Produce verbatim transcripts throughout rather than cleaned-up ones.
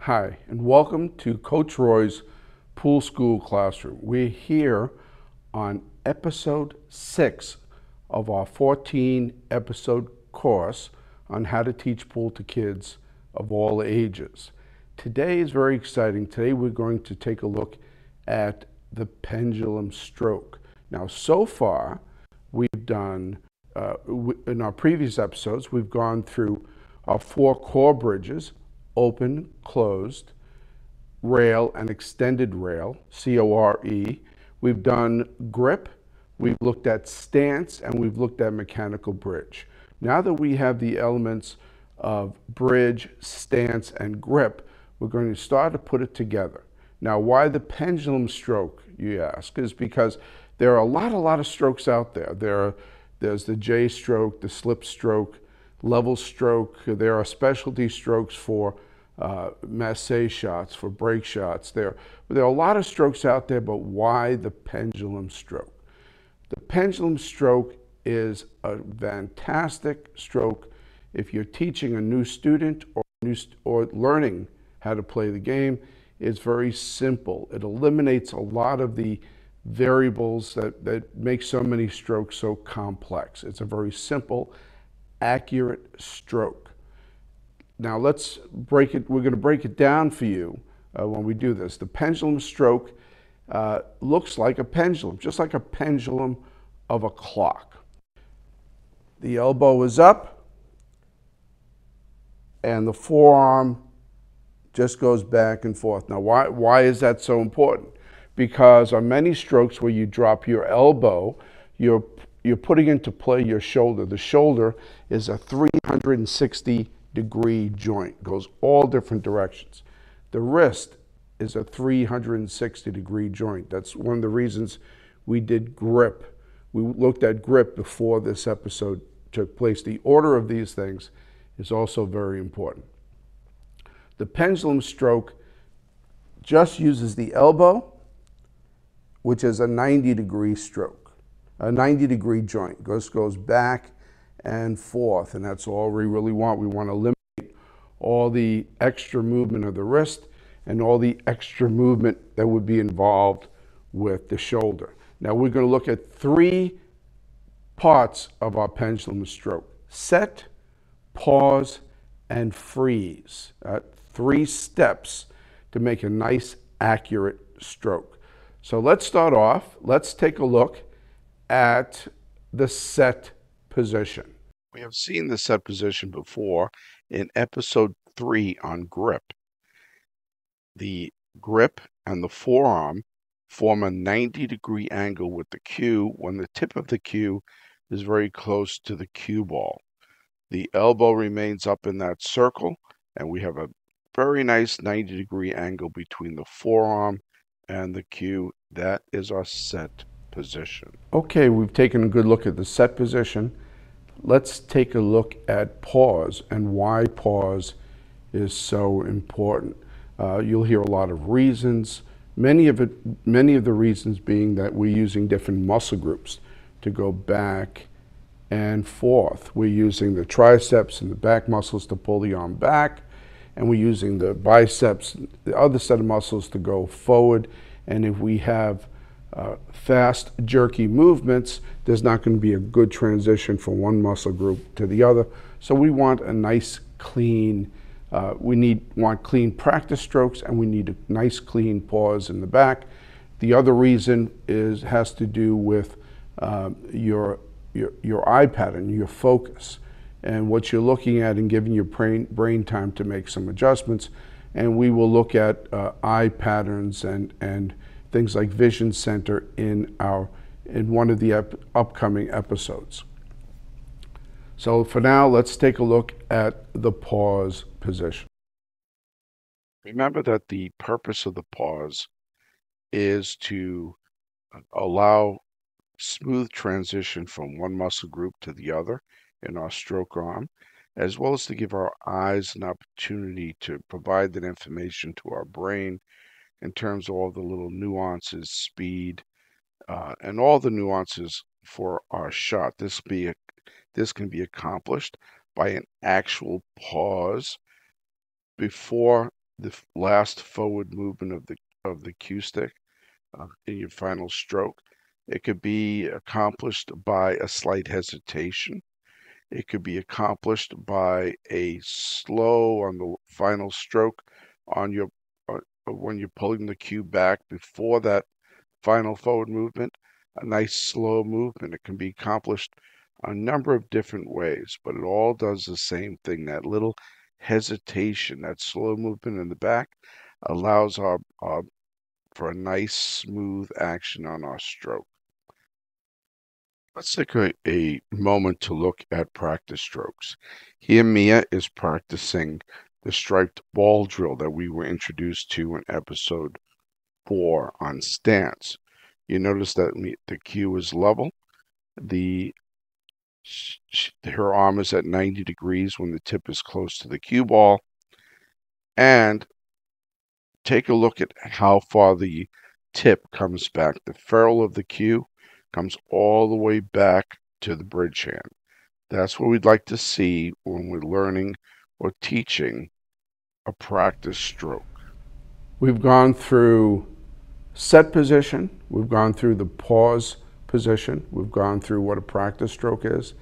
Hi, and welcome to Coach Roy's Pool School Classroom. We're here on episode six of our fourteen episode course on how to teach pool to kids of all ages. Today is very exciting. Today we're going to take a look at the pendulum stroke. Now, so far we've done, uh, in our previous episodes, we've gone through our four core bridges: open, closed, rail, and extended rail, C O R E. We've done grip, we've looked at stance, and we've looked at mechanical bridge. Now that we have the elements of bridge, stance, and grip, we're going to start to put it together. Now, why the pendulum stroke, you ask, is because there are a lot, a lot of strokes out there. There are, there's the J stroke, the slip stroke, level stroke. There are specialty strokes for uh, masse shots, for break shots. There, there are a lot of strokes out there, but why the pendulum stroke? The pendulum stroke is a fantastic stroke if you're teaching a new student or, new st or learning how to play the game. It's very simple. It eliminates a lot of the variables that, that make so many strokes so complex. It's a very simple, accurate stroke. Now let's break it, we're going to break it down for you uh, when we do this. The pendulum stroke uh, looks like a pendulum, just like a pendulum of a clock. The elbow is up and the forearm just goes back and forth. Now why, why is that so important? Because on many strokes where you drop your elbow, you're You're putting into play your shoulder. The shoulder is a three hundred sixty degree joint, goes all different directions. The wrist is a three hundred sixty degree joint. That's one of the reasons we did grip. We looked at grip before this episode took place. The order of these things is also very important. The pendulum stroke just uses the elbow, which is a ninety degree stroke. A ninety degree joint goes, goes back and forth, and that's all we really want. We want to eliminate all the extra movement of the wrist and all the extra movement that would be involved with the shoulder. Now we're going to look at three parts of our pendulum stroke: set, pause, and freeze. Uh, three steps to make a nice, accurate stroke. So let's start off. Let's take a look at the set position. We have seen the set position before in episode three on grip. The grip and the forearm form a ninety degree angle with the cue when the tip of the cue is very close to the cue ball. The elbow remains up in that circle, and we have a very nice ninety degree angle between the forearm and the cue. That is our set position. Okay, we've taken a good look at the set position. Let's take a look at pause and why pause is so important. Uh, you'll hear a lot of reasons, many of it, many of the reasons being that we're using different muscle groups to go back and forth. We're using the triceps and the back muscles to pull the arm back, and we're using the biceps, the other set of muscles, to go forward. And if we have Uh, fast, jerky movements, there's not going to be a good transition from one muscle group to the other. So we want a nice, clean, uh, we need want clean practice strokes, and we need a nice, clean pause in the back. The other reason is has to do with um, your, your, your eye pattern, your focus, and what you're looking at, and giving your brain, brain time to make some adjustments. And we will look at uh, eye patterns and, and things like vision center in our in one of the ep upcoming episodes. So for now, let's take a look at the pause position. Remember that the purpose of the pause is to allow smooth transition from one muscle group to the other in our stroke arm, as well as to give our eyes an opportunity to provide that information to our brain in terms of all the little nuances, speed, uh, and all the nuances for our shot. This be a, this can be accomplished by an actual pause before the last forward movement of the of the cue stick uh, in your final stroke. It could be accomplished by a slight hesitation. It could be accomplished by a slow on the final stroke on your uh, when you're pulling the cue back before that final forward movement, a nice slow movement. It can be accomplished a number of different ways, but it all does the same thing. That little hesitation, that slow movement in the back allows our, our for a nice smooth action on our stroke. Let's take a, a moment to look at practice strokes. Here Mia is practicing the striped ball drill that we were introduced to in episode four on stance. You notice that the cue is level. The, her arm is at ninety degrees when the tip is close to the cue ball. And take a look at how far the tip comes back. The ferrule of the cue comes all the way back to the bridge hand. That's what we'd like to see when we're learning or teaching a practice stroke. We've gone through set position, we've gone through the pause position, we've gone through what a practice stroke is.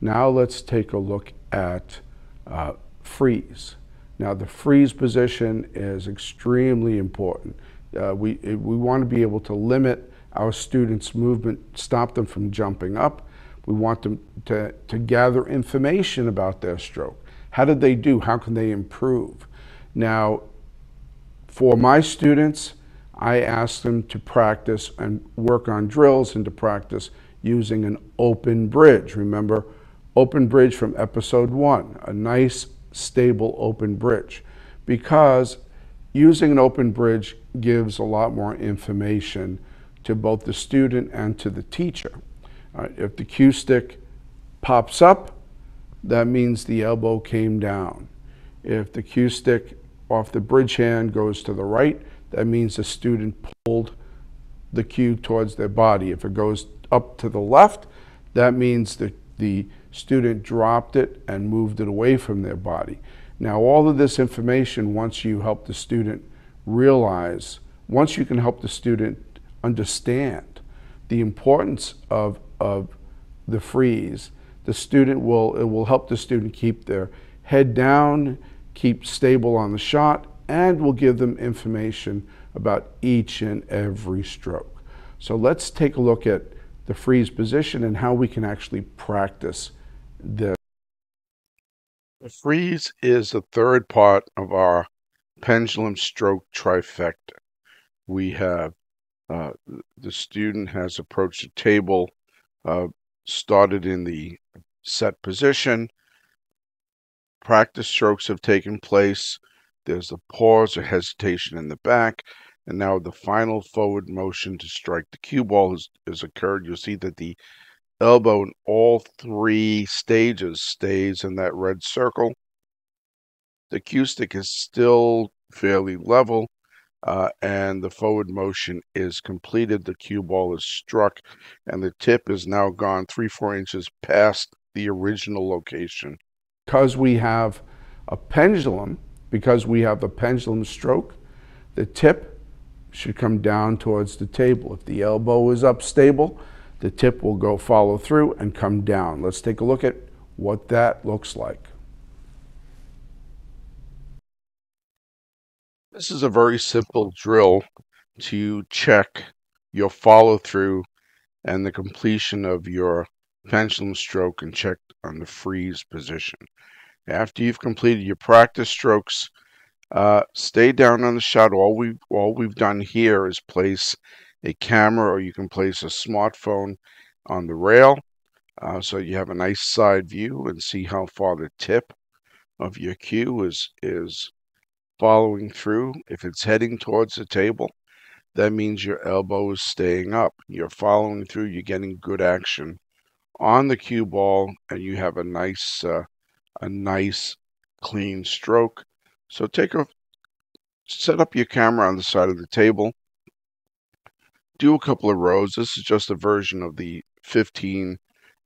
Now let's take a look at uh, freeze. Now the freeze position is extremely important. Uh, we, we want to be able to limit our students' movement, stop them from jumping up. We want them to, to gather information about their stroke. How did they do? How can they improve? Now, for my students, I ask them to practice and work on drills and to practice using an open bridge. Remember, open bridge from episode one, a nice, stable open bridge, because using an open bridge gives a lot more information to both the student and to the teacher. All right, if the cue stick pops up, that means the elbow came down. If the cue stick off the bridge hand goes to the right, that means the student pulled the cue towards their body. If it goes up to the left, that means that the student dropped it and moved it away from their body. Now, all of this information, once you help the student realize, once you can help the student understand the importance of, of the freeze, the student will, it will help the student keep their head down, keep stable on the shot, and will give them information about each and every stroke. So let's take a look at the freeze position and how we can actually practice this. The freeze is the third part of our pendulum stroke trifecta. We have Uh, the student has approached the table, uh, started in the set position. Practice strokes have taken place. There's a pause or hesitation in the back. And now the final forward motion to strike the cue ball has, has occurred. You'll see that the elbow in all three stages stays in that red circle. The cue stick is still fairly level. Uh, and the forward motion is completed. The cue ball is struck, and the tip is now gone three, four inches past the original location. Because we have a pendulum, because we have a pendulum stroke, the tip should come down towards the table. If the elbow is up stable, the tip will go follow through and come down. Let's take a look at what that looks like. This is a very simple drill to check your follow-through and the completion of your pendulum stroke and check on the freeze position. After you've completed your practice strokes, uh, stay down on the shot. All we've, all we've done here is place a camera, or you can place a smartphone on the rail uh, so you have a nice side view and see how far the tip of your cue is is. Following through. If it's heading towards the table, that means your elbow is staying up. You're following through, you're getting good action on the cue ball, and you have a nice, uh, a nice clean stroke. So take a, set up your camera on the side of the table, do a couple of rows. This is just a version of the fifteen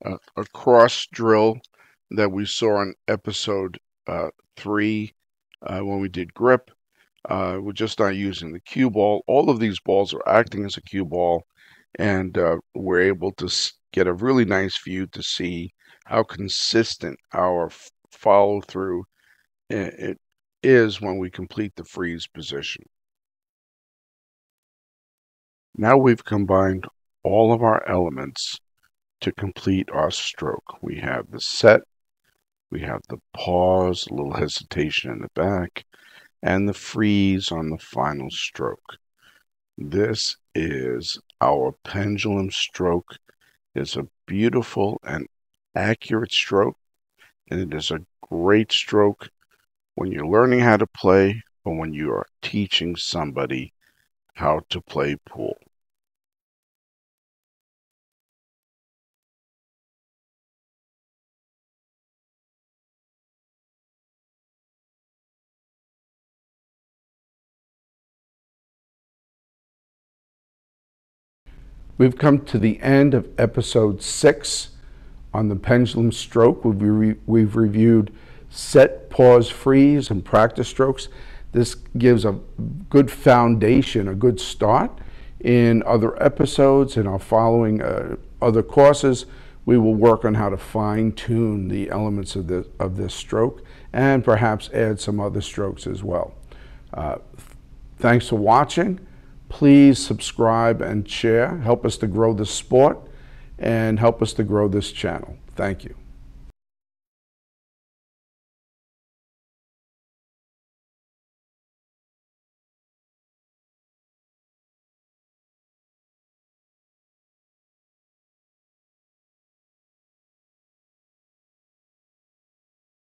uh, across drill that we saw in episode uh, three. Uh, when we did grip, Uh, we're just not using the cue ball. All of these balls are acting as a cue ball, and uh, we're able to get a really nice view to see how consistent our follow through it is when we complete the freeze position. Now we've combined all of our elements to complete our stroke. We have the set, we have the pause, a little hesitation in the back, and the freeze on the final stroke. This is our pendulum stroke. It's a beautiful and accurate stroke, and it is a great stroke when you're learning how to play or when you are teaching somebody how to play pool. We've come to the end of episode six on the pendulum stroke. We've, re we've reviewed set, pause, freeze, and practice strokes. This gives a good foundation, a good start. In other episodes, in our following uh, other courses, we will work on how to fine-tune the elements of, the, of this stroke and perhaps add some other strokes as well. Uh, thanks for watching. Please subscribe and share. Help us to grow this sport and help us to grow this channel. Thank you.